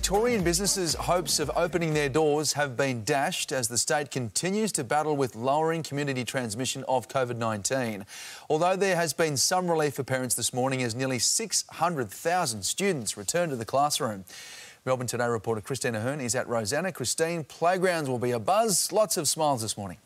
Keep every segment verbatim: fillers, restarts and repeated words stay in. Victorian businesses' hopes of opening their doors have been dashed as the state continues to battle with lowering community transmission of COVID nineteen. Although there has been some relief for parents this morning as nearly six hundred thousand students return to the classroom. Melbourne Today reporter Christina Hearn is at Rosanna. Christine, playgrounds will be abuzz. Lots of smiles this morning.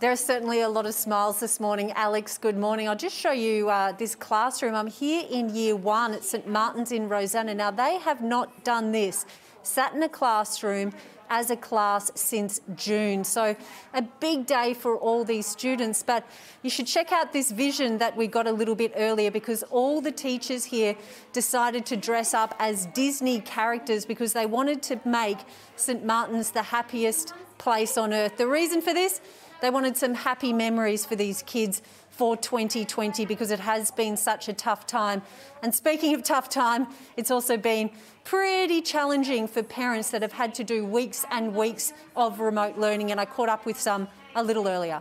There are certainly a lot of smiles this morning. Alex, good morning. I'll just show you uh, this classroom. I'm here in year one at St Martin's in Rosanna. Now, they have not done this. Sat in a classroom as a class since June. So a big day for all these students. But you should check out this vision that we got a little bit earlier, because all the teachers here decided to dress up as Disney characters because they wanted to make St Martin's the happiest place on earth. The reason for this? They wanted some happy memories for these kids for twenty twenty, because it has been such a tough time. And speaking of tough time, it's also been pretty challenging for parents that have had to do weeks and weeks of remote learning. And I caught up with some a little earlier.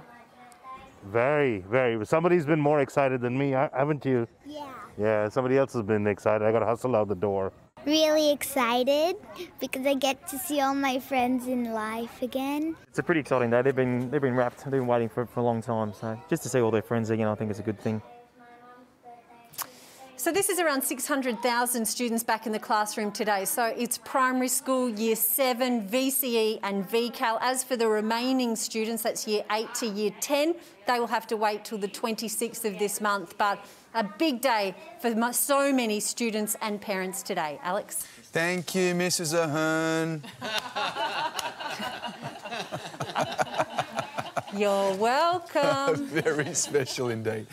Very, very. Somebody's been more excited than me, haven't you? Yeah. Yeah, somebody else has been excited. I got to hustle out the door. Really excited because I get to see all my friends in life again. It's a pretty exciting day. They've been they've been wrapped. They've been waiting for it for a long time. So just to see all their friends again, I think it's a good thing. So this is around six hundred thousand students back in the classroom today. So it's primary school, year seven, V C E and V Cal. As for the remaining students, that's year eight to year ten, they will have to wait till the twenty-sixth of this month. But a big day for so many students and parents today. Alex? Thank you, Missus Ahern. You're welcome. Very special indeed.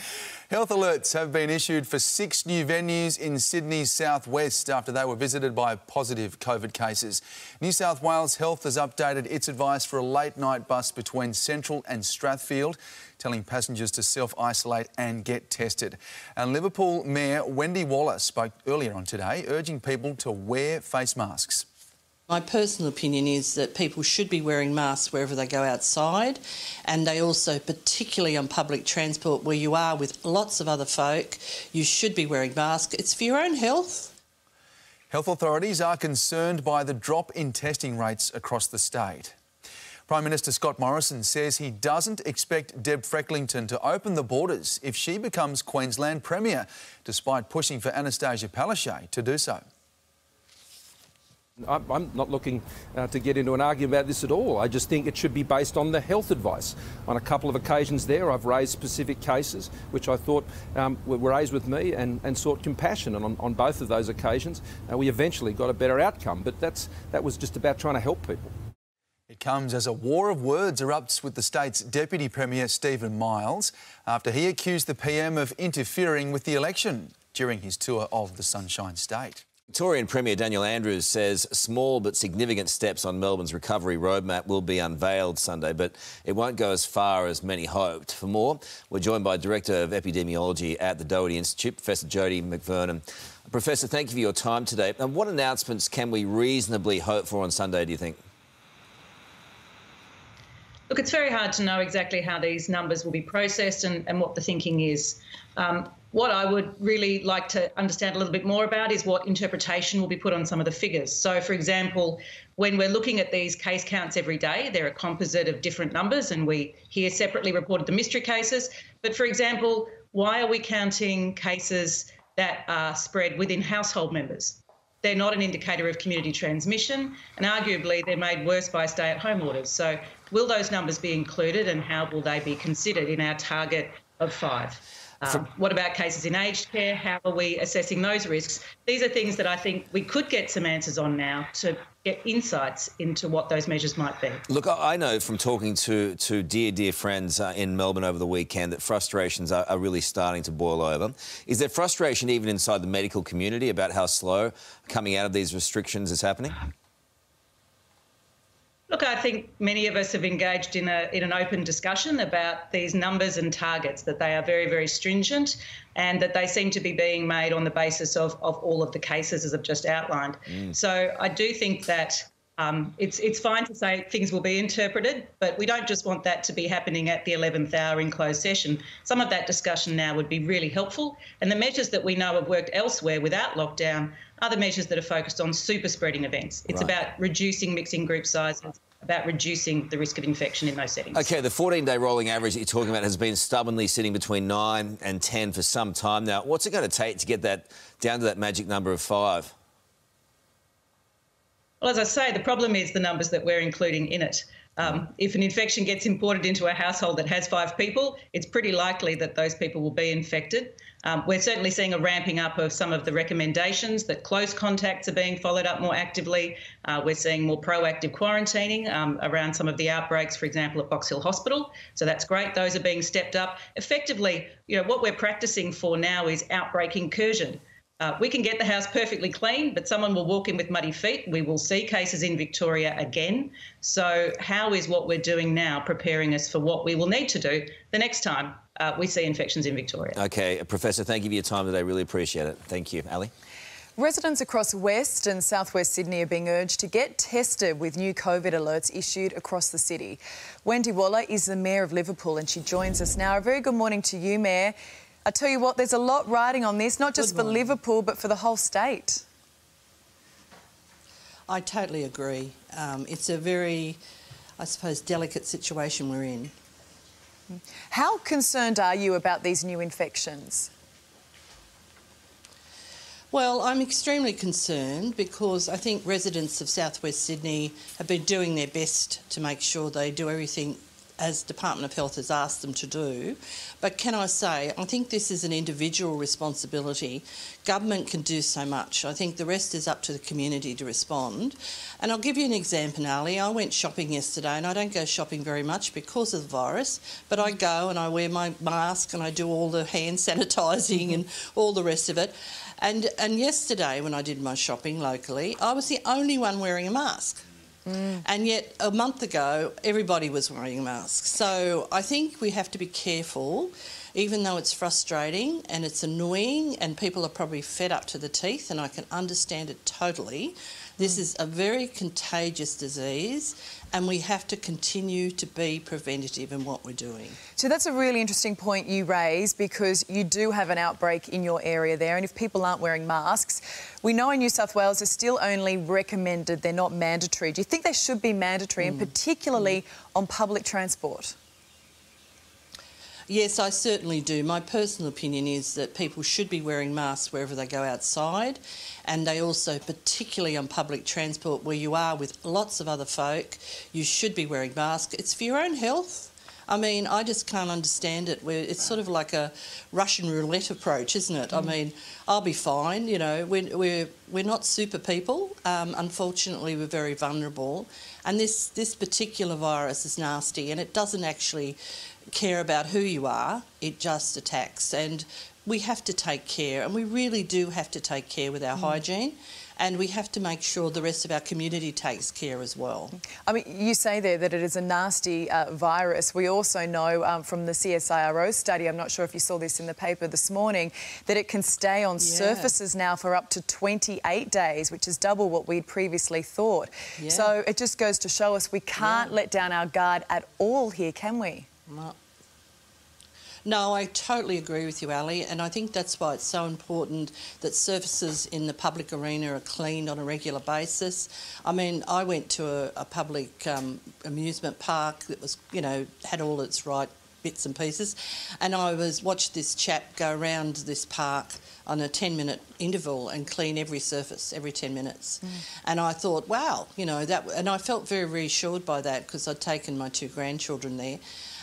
Health alerts have been issued for six new venues in Sydney's southwest after they were visited by positive COVID cases. New South Wales Health has updated its advice for a late-night bus between Central and Strathfield, telling passengers to self-isolate and get tested. And Liverpool Mayor Wendy Waller spoke earlier on today, urging people to wear face masks. My personal opinion is that people should be wearing masks wherever they go outside, and they also, particularly on public transport where you are with lots of other folk, you should be wearing masks. It's for your own health. Health authorities are concerned by the drop in testing rates across the state. Prime Minister Scott Morrison says he doesn't expect Deb Frecklington to open the borders if she becomes Queensland Premier, despite pushing for Anastasia Palaszczuk to do so. I'm not looking uh, to get into an argument about this at all. I just think it should be based on the health advice. On a couple of occasions there, I've raised specific cases which I thought um, were raised with me and, and sought compassion. And on, on both of those occasions, uh, we eventually got a better outcome. But that's, that was just about trying to help people. It comes as a war of words erupts with the state's Deputy Premier Stephen Miles after he accused the P M of interfering with the election during his tour of the Sunshine State. Victorian Premier Daniel Andrews says small but significant steps on Melbourne's recovery roadmap will be unveiled Sunday, but it won't go as far as many hoped. For more, we're joined by Director of Epidemiology at the Doherty Institute, Professor Jody McVernon. Professor, thank you for your time today. And what announcements can we reasonably hope for on Sunday, do you think? Look, it's very hard to know exactly how these numbers will be processed and, and what the thinking is. Um, What I would really like to understand a little bit more about is what interpretation will be put on some of the figures. So, for example, when we're looking at these case counts every day, they're a composite of different numbers, and we here separately reported the mystery cases. But, for example, why are we counting cases that are spread within household members? They're not an indicator of community transmission, and arguably they're made worse by stay-at-home orders. So will those numbers be included, and how will they be considered in our target of five? Um, what about cases in aged care? How are we assessing those risks? These are things that I think we could get some answers on now to get insights into what those measures might be. Look, I know from talking to, to dear, dear friends uh, in Melbourne over the weekend that frustrations are, are really starting to boil over. Is there frustration even inside the medical community about how slow coming out of these restrictions is happening? Look, I think many of us have engaged in, a, in an open discussion about these numbers and targets, that they are very, very stringent and that they seem to be being made on the basis of, of all of the cases, as I've just outlined. Mm. So I do think that um, it's, it's fine to say things will be interpreted, but we don't just want that to be happening at the eleventh hour in closed session. Some of that discussion now would be really helpful. And the measures that we know have worked elsewhere without lockdown other measures that are focused on super spreading events. It's right. about reducing mixing group sizes, about reducing the risk of infection in those settings. OK, the fourteen-day rolling average that you're talking about has been stubbornly sitting between nine and ten for some time now. What's it going to take to get that down to that magic number of five? Well, as I say, the problem is the numbers that we're including in it. Um, if an infection gets imported into a household that has five people, it's pretty likely that those people will be infected. Um, we're certainly seeing a ramping up of some of the recommendations that close contacts are being followed up more actively. Uh, we're seeing more proactive quarantining um, around some of the outbreaks, for example, at Box Hill Hospital. So that's great. Those are being stepped up. Effectively, you know, what we're practicing for now is outbreak incursion. Uh, we can get the house perfectly clean, but someone will walk in with muddy feet. We will see cases in Victoria again. So how is what we're doing now preparing us for what we will need to do the next time uh, we see infections in Victoria? OK, Professor, thank you for your time today. Really appreciate it. Thank you. Ali? Residents across West and South West Sydney are being urged to get tested with new COVID alerts issued across the city. Wendy Waller is the Mayor of Liverpool and she joins us now. A very good morning to you, Mayor. I tell you what, there's a lot riding on this, not just for Liverpool, but for the whole state. I totally agree. Um, it's a very, I suppose, delicate situation we're in. How concerned are you about these new infections? Well, I'm extremely concerned because I think residents of South West Sydney have been doing their best to make sure they do everything as the Department of Health has asked them to do. But can I say, I think this is an individual responsibility. Government can do so much. I think the rest is up to the community to respond. And I'll give you an example, Ali. I went shopping yesterday and I don't go shopping very much because of the virus, but I go and I wear my mask and I do all the hand sanitising and all the rest of it. And, and yesterday when I did my shopping locally, I was the only one wearing a mask. Mm. And yet a month ago, everybody was wearing masks. So I think we have to be careful, even though it's frustrating and it's annoying and people are probably fed up to the teeth, and I can understand it totally. This mm. is a very contagious disease and we have to continue to be preventative in what we're doing. So that's a really interesting point you raise, because you do have an outbreak in your area there, and if people aren't wearing masks, we know in New South Wales it's still only recommended, they're not mandatory. Do you think they should be mandatory mm. and particularly mm. on public transport? Yes, I certainly do. My personal opinion is that people should be wearing masks wherever they go outside, and they also, particularly on public transport where you are with lots of other folk, you should be wearing masks. It's for your own health. I mean, I just can't understand it. It's sort of like a Russian roulette approach, isn't it? Mm. I mean, I'll be fine, you know. We're, we're, we're not super people. Um, unfortunately, we're very vulnerable. And this, this particular virus is nasty and it doesn't actually care about who you are, it just attacks, and we have to take care, and we really do have to take care with our mm. hygiene, and we have to make sure the rest of our community takes care as well. I mean, you say there that it is a nasty uh, virus. We also know um, from the C S I R O study, I'm not sure if you saw this in the paper this morning, that it can stay on yeah. surfaces now for up to twenty-eight days, which is double what we'd previously thought. Yeah. So it just goes to show us we can't yeah. let down our guard at all here, can we? No, I totally agree with you, Ali, and I think that's why it's so important that surfaces in the public arena are cleaned on a regular basis. I mean, I went to a, a public um, amusement park that was, you know, had all its right bits and pieces, and I was watched this chap go around this park on a ten minute interval and clean every surface every ten minutes. Mm. And I thought, wow, you know, that, and I felt very reassured by that because I'd taken my two grandchildren there.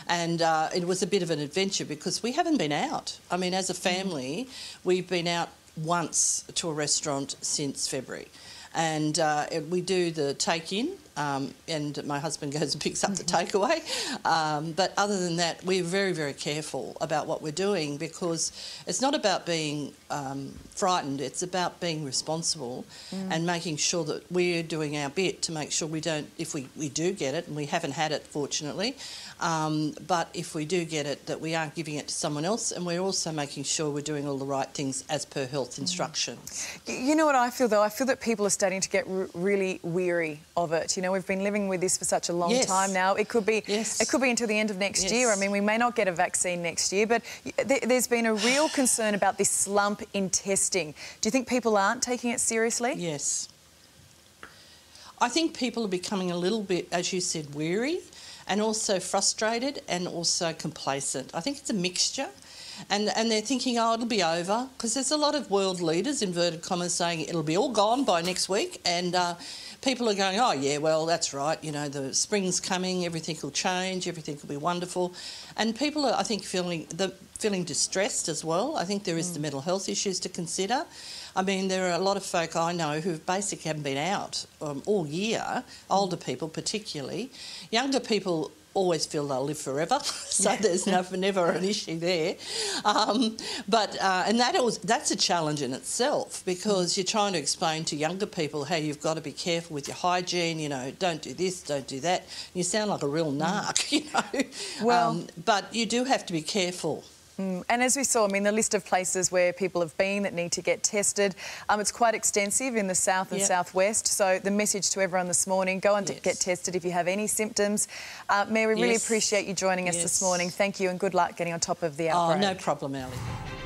And uh, it was a bit of an adventure because we haven't been out. I mean, as a family, mm. we've been out once to a restaurant since February. And uh, we do the take-in, um, and my husband goes and picks up the takeaway. Um, but other than that, we're very, very careful about what we're doing, because it's not about being um, frightened, it's about being responsible mm. and making sure that we're doing our bit to make sure we don't, if we, we do get it, and we haven't had it, fortunately, um, but if we do get it, that we aren't giving it to someone else, and we're also making sure we're doing all the right things as per health instructions. Mm. You know what I feel, though? I feel that people are starting to get r really weary of it. You know, know, we've been living with this for such a long yes. time now. It could be yes. it could be until the end of next yes. year. I mean, we may not get a vaccine next year, but th there's been a real concern about this slump in testing. Do you think people aren't taking it seriously? Yes. I think people are becoming a little bit, as you said, weary and also frustrated and also complacent. I think it's a mixture. And, and they're thinking, oh, it'll be over, because there's a lot of world leaders, inverted commas, saying it'll be all gone by next week, and uh, people are going, oh, yeah, well, that's right, you know, the spring's coming, everything will change, everything will be wonderful. And people are, I think, feeling the, feeling distressed as well. I think there is mm. the mental health issues to consider. I mean, there are a lot of folk I know who basically haven't been out um, all year, older people particularly. Younger people always feel they'll live forever, so yeah. there's no, never an issue there. Um, but uh, and that was, that's a challenge in itself, because mm. you're trying to explain to younger people how you've got to be careful with your hygiene, you know, don't do this, don't do that. You sound like a real narc, you know. Well, um, but you do have to be careful. Mm. And as we saw, I mean, the list of places where people have been that need to get tested, um, it's quite extensive in the south and yep. southwest. So the message to everyone this morning, go and yes. get tested if you have any symptoms. Uh, Mary, we yes. really appreciate you joining us yes. this morning. Thank you and good luck getting on top of the outbreak. Oh, no problem, Ellie.